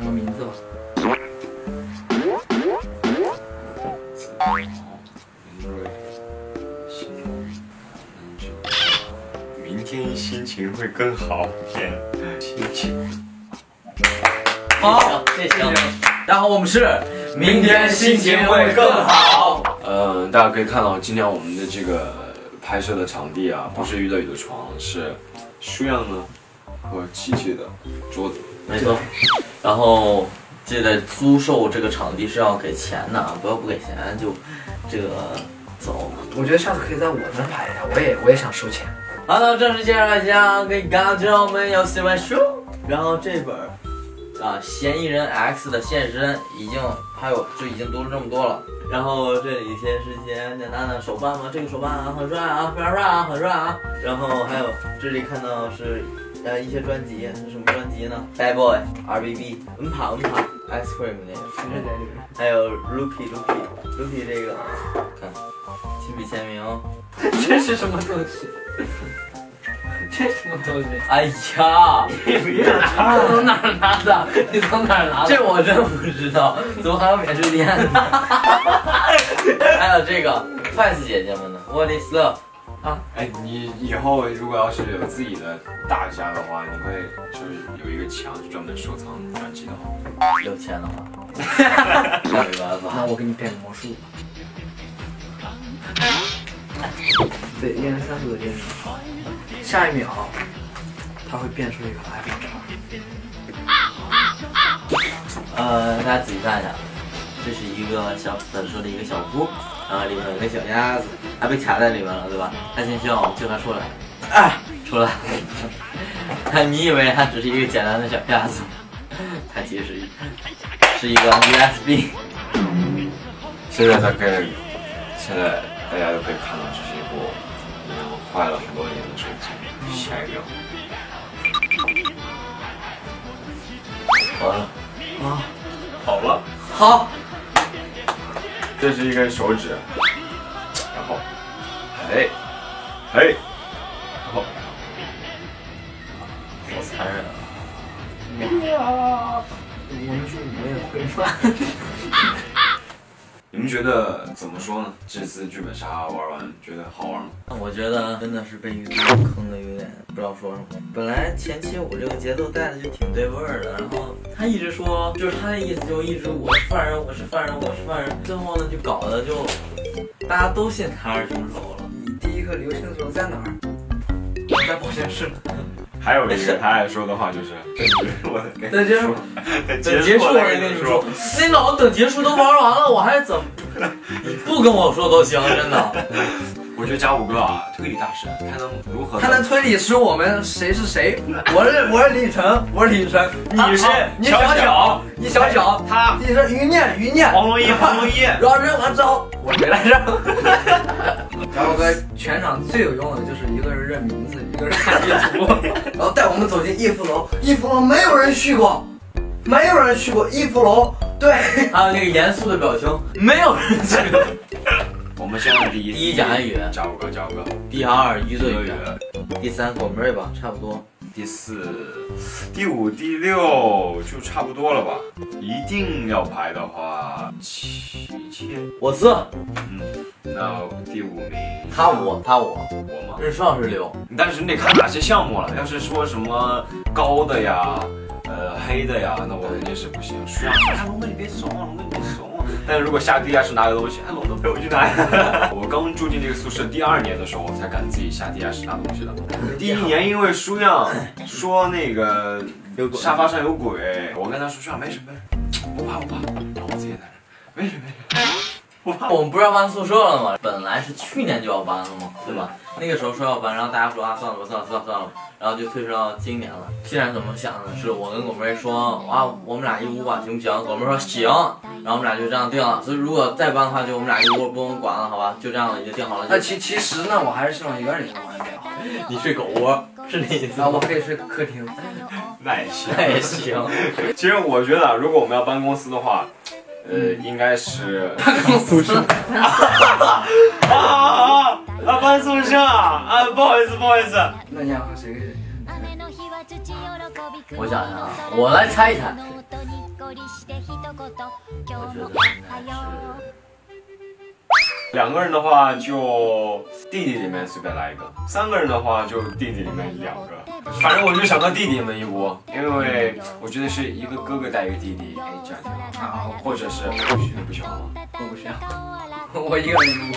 看个名字吧。明天心情会更好一点，心情。好，谢谢。大家好，我们是明天心情会更好。大家可以看到，今天我们的这个拍摄的场地啊，不是娱乐宇的床，是书样呢和琪琪的桌子。 没错，然后记得租售这个场地是要给钱的，不要不给钱就这个走。我觉得下次可以在我那拍一下，我也想收钱。好了，正式介绍大家，给大家我们要喜欢书，然后这本啊嫌疑人 X 的现实已经已经读了这么多了。然后这里先是一些简单的手办嘛，这个手办啊很帅啊，非常帅啊，很帅啊。然后还有这里看到是。 一些专辑是什么专辑呢 ？Bad Boy、RBB、Unpa、Ice Cream 那个，还有 Lucky 这个，看亲笔签名、哦，这是什么东西？这是什么东西？哎呀，你别拿，从哪儿拿的？你从哪儿拿的？这我真不知道，怎么还有免税店呢？还有这个 Twice 姐姐们呢 ？What is love？ 啊，哎，你以后如果要是有自己的大家的话，你会就是有一个墙是专门收藏专辑的吗？有钱的话，没办法。那我给你变个魔术吧。对，一人三组的电视，下一秒它会变出一个 iPhone 大家仔细看一下，这是一个小本书的一个小屋。 啊，里面有个小鸭子，它被卡在里面了，对吧？它先需要我们救它出来。哎，出来！你以为它只是一个简单的小鸭子，它其实是一个 USB。现在大家都可以看到，这是一部已经坏了很多年的手机。下一秒，完了啊，好了，好。 这是一根手指，然后，然后，好残忍啊！我也会犯。你们觉得怎么说呢？这次剧本杀玩完，觉得好玩吗？我觉得真的是被鱼坑的有点不知道说什么。本来前期我这个节奏带的就挺对味儿的，然后。 他一直说，就是他的意思，就一直我是犯人，我是犯人，我是犯人。最后呢，就搞得就大家都信他是凶手了。你第一个流星的时候在哪儿？我在保险室。还有一个他爱说的话就是，等结束，等结束我再跟你说。那老子等结束都玩完了，我还怎么？你不跟我说都行，真的。我觉得甲骨哥啊，推理大师，他能如何？他能推理出我们谁是谁。我是李宇晨，你是小小，他你是余念，黄龙一。然后扔完之后，我没来扔。甲骨哥全场最有用的就是一个人认名字，一个人看地图，然后带我们走进逸夫楼。逸夫楼没有人去过，逸夫楼。对，还有那个严肃的表情，没有人去过。我们先看第一甲安语，甲骨哥。第二余罪语，第三果木瑞吧，差不多。第四、第五、第六就差不多了吧？一定要排的话，七。我四。嗯，那第五名。我吗？日上是六。但是你得看哪些项目了。要是说什么高的呀，黑的呀，那我肯定是不行。需要。哎，龙哥你别怂啊，但如果下地下室拿个东西，哎，龙哥陪我去拿呀！我刚住进这个宿舍第2年的时候，我才敢自己下地下室拿东西的。第1年因为书样说那个沙发上有鬼，我跟他说书样没什么，不怕，然后我自己在那没什么。 我们不是要搬宿舍了吗？本来是去年就要搬了嘛，对吧？那个时候说要搬，然后大家说啊，算了，然后就推迟到今年了。现在怎么想的是，我跟果妹说啊，我们俩一屋吧，行不行？果妹说行，然后我们俩就这样定了。所以如果再搬的话，就我们俩一屋不用管了，好吧？就这样了，已经定好了。那其实呢，我还是希望一个人生活比较好。你睡狗窝是那意思？啊，我可以睡客厅。那也行，其实我觉得，如果我们要搬公司的话。 应该是搬宿舍啊！搬宿舍啊！不好意思。那你要和谁？我想想啊，我来猜一猜。ゴリして一言今日もおはよう。两个人的话就弟弟里面随便来一个，三个人的话就弟弟里面两个。反正我就想到弟弟们一窝，因为我觉得是一个哥哥带一个弟弟，哎，这样挺好。然后或者是你不想吗？我不想，我一个人一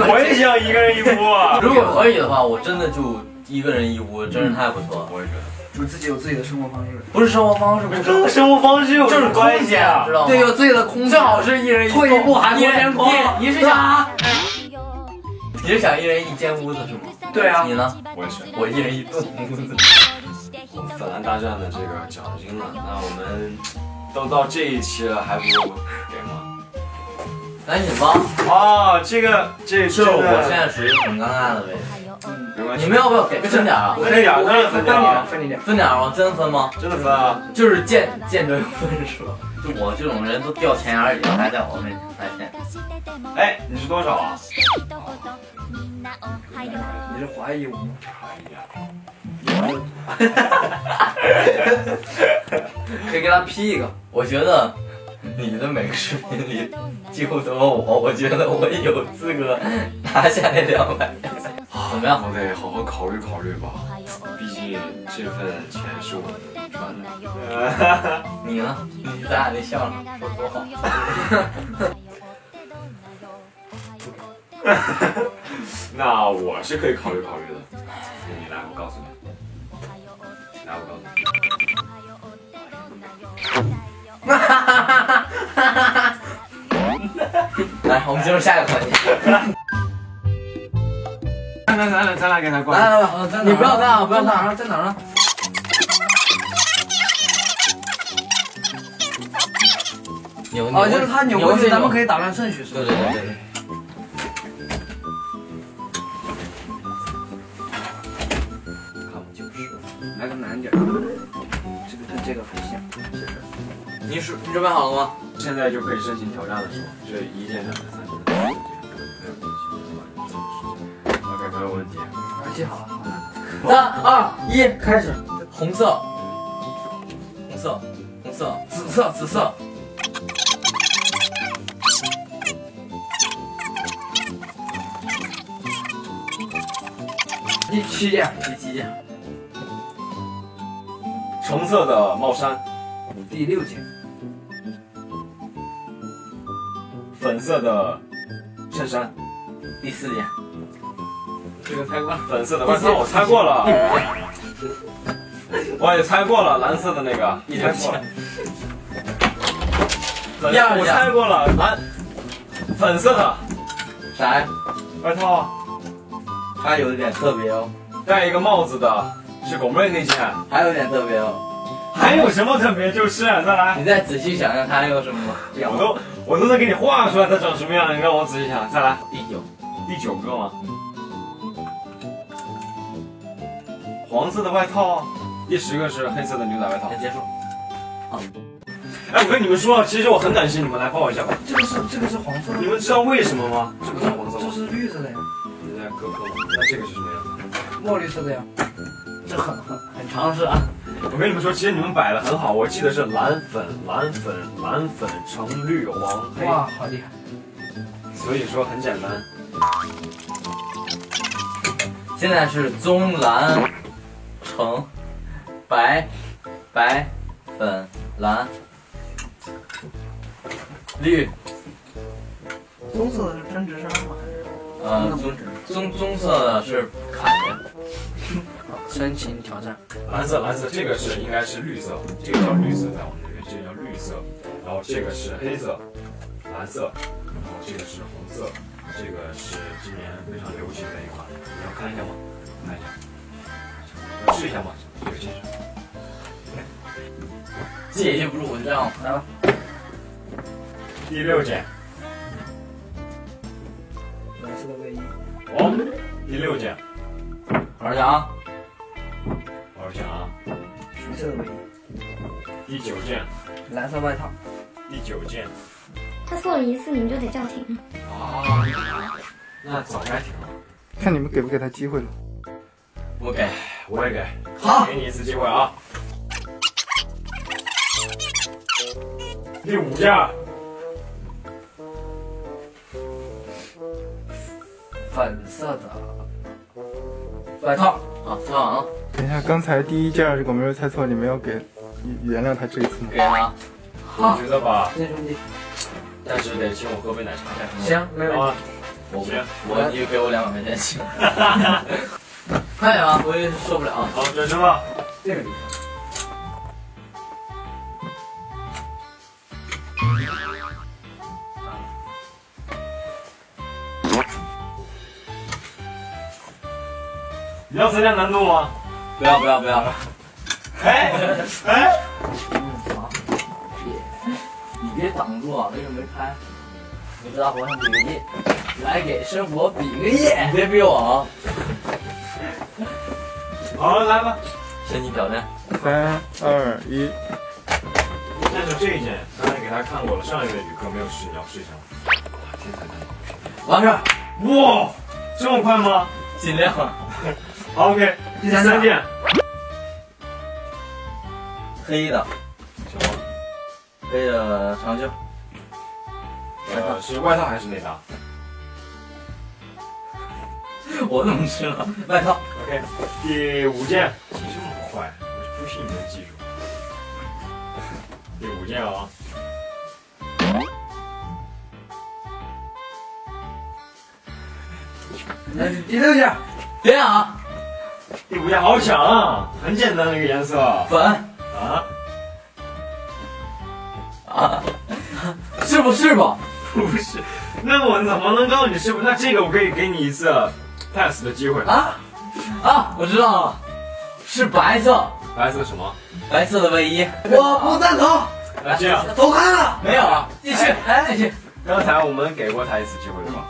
屋。我也想一个人一屋啊！如果可以的话，我真的就一个人一屋，真是太不错了。我也觉得。就自己有自己的生活方式，不是生活方式，不是生活方式有什么关系啊？知道吗？对，有自己的空间，最好是一人一退一步，韩国天空。你是想，你是想一人一间屋子是吗？对啊。你呢？我也是，我一人一栋屋子。我们反蓝大战的这个讲经了，那我们都到这一期了，还不给吗？赶紧吧！哦，这我现在属于很尴尬的位置。没关系。你们要不要给分点啊？分点，分点啊！真分吗？真的分啊！就是见着有分数，就我这种人都掉钱眼儿里了，还在我面前来钱。哎，你是多少啊？你是怀疑我吗？怀疑啊！可以给他 P 一个，我觉得。你的每个视频里几乎都有我，我觉得我有资格拿下那200。怎么样？我得好好考虑考虑吧，毕竟这份钱是我赚的。你呢？你咱俩那笑了，说多好。那我是可以考虑考虑的。你来，我告诉你。来，我告诉你。来，我们进入下一个环节。咱俩给他过来。来，你不要看啊，不要看啊，在哪儿呢？扭扭。哦，就是他扭过去，咱们可以打乱顺序。对对对对对。看不就是，来个难点。这个跟这个很像，其实。你准备好了吗？现在就可以申请挑战的时候，这一键两键三键，没有问题，没有问题。而且好，3、2、1，开始。红色，红色，红色，紫色，紫色。第7件，橙色的帽衫。第6件。粉色的衬衫，第4件，这个猜过了。粉色的外套我猜过了，我也猜过了。蓝色的那个，你猜过了。我猜过了，粉色的啥呀？外套，它有点特别哦。戴一个帽子的是狗妹那件，还有点特别哦。还有什么特别？就是再来，你再仔细想想它有什么。我都能给你画出来，它长什么样？你让我仔细想。再来，第9个吗？黄色的外套。第10个是黑色的牛仔外套。结束。啊！哎，我跟你们说，其实我很感谢你们，来帮我一下吧。这个是黄色的。你们知道为什么吗？这个是黄色吗？这是绿色的呀。你在哥哥吗？那这个是什么样的？墨绿色的呀。这很常识啊。我跟你们说，其实你们摆的很好，我记得是蓝粉、橙绿黄黑。哇，好厉害！所以说很简单。现在是棕蓝、橙、白、粉、蓝、绿。棕色的是针织衫吗？棕色的是坎肩。申请挑战。蓝色，这个是应该是绿色，这个叫绿色，在我们这边，这个叫绿色。然后这个是黑色、蓝色，然后这个是红色，这个是今年非常流行的一款，你要看一下吗？看一下，试一下吗？这个试试。借一不如我这样，来吧。第6件。蓝色的卫衣。哦，第6件。玩家啊。我想啊，橘色的卫衣。第9件，蓝色外套。第9件，他错了一次，你们就得叫停。啊，那早该停了。看你们给不给他机会了。我给，我也给。好，给你一次机会啊。第五架，粉色的外套啊，外套啊。等一下，刚才第一件这个我没有猜错，你没有给原谅他这一次吗？给啊，我觉得吧，那兄弟，但是得请我喝杯奶茶。行，没有啊。我你给我200块钱行。快点啊，我也受不了。好，转身吧。这个地方。 你要增加难度吗？不要！哎！你别挡住啊！为什么没拍？给大伙上比个耶！来给生活比个耶！别逼我啊！好，来吧，身体挑战。3、2、1。那就这一件，刚才给大家看过了，上一位旅客没有试，你要试一下。天才难度，完事儿。哇，这么快吗？尽量。 好 ，OK， 第三件，黑的，什么？黑的长袖。是外套还是内搭？我怎么知道？外套。OK， 第五件。这么快，我不信你的技术。第五件啊、哦。 那是第六件，别啊！第五件好抢啊，很简单的一个颜色，粉啊，是不是吧？不是，那我怎么能告诉你是不是？那这个我可以给你一次 pass 的机会啊！我知道了，是白色，白色什么？白色的卫衣，我不赞同。那这样，投开了没有啊？继续，继续。刚才我们给过他一次机会对吧？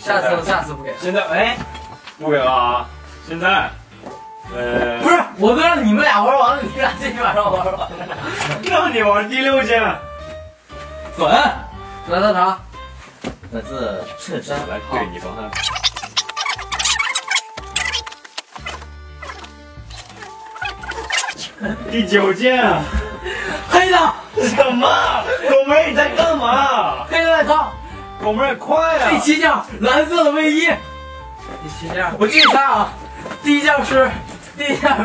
下次不给。现在哎，不给了啊！现在，不是，我都让你们俩玩完了，你俩自己晚上玩吧。让你玩第六件，粉，粉色啥？粉色衬衫。来，对你帮他。第九件，黑的。什么？狗妹你在干嘛？黑的外套。 我们也快啊！第七件蓝色的卫衣，第七件我继续猜啊。第一件是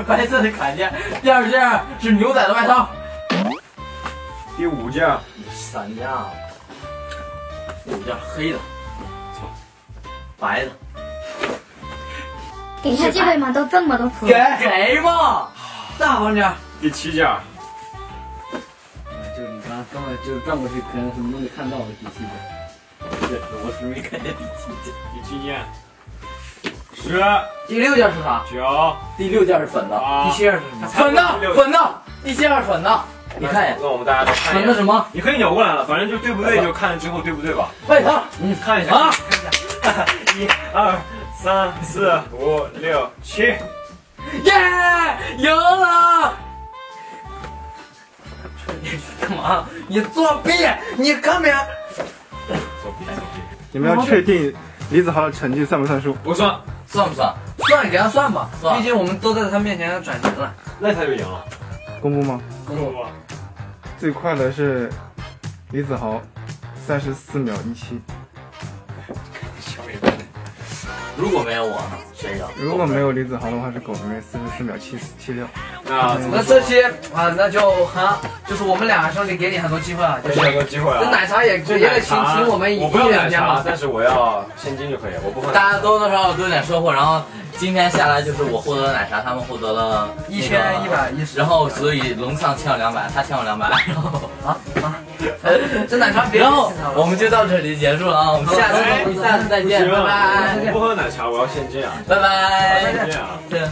白色的坎肩，第二件是牛仔的外套，第五件三件，第五件黑的，白的。给一下机会嘛，都这么多次，给嘛，大方点。第七件。 就你刚根本就转过去，可能什么都没看到我第七件。 我是没看见第七件，10，第六件是啥？9，第六件是粉的，第七件是粉的，第七件是粉的，你看一眼，那我们大家都看一眼，粉的什么？你可以扭过来了，反正就对不对，就看最后对不对吧。外套，你看一下啊，1、2、3、4、5、6、7，耶，赢了！你干嘛？你作弊！你干嘛？ 你们要确定李子豪的成绩算不算数？不算，算不算？算，给他算吧。算，毕竟我们都在他面前转型了，那他就赢了。公布吗？公布。最快的是李子豪，34秒17。如果没有我呢？谁赢？如果没有李子豪的话，是狗妹44秒76。啊，那这期啊，那就哈，就是我们俩兄弟给你很多机会啊，就是很多机会啊。这奶茶也请我们一起两家嘛，但是我要现金就可以，我不喝。大家多多少少都有点收获，然后今天下来就是我获得了奶茶，他们获得了1110，然后所以龙上欠我200，他欠我200，然后这奶茶别。然后我们就到这里结束了啊，我们下次再见，拜拜。不喝奶茶，我要现金啊，拜拜。这样。对。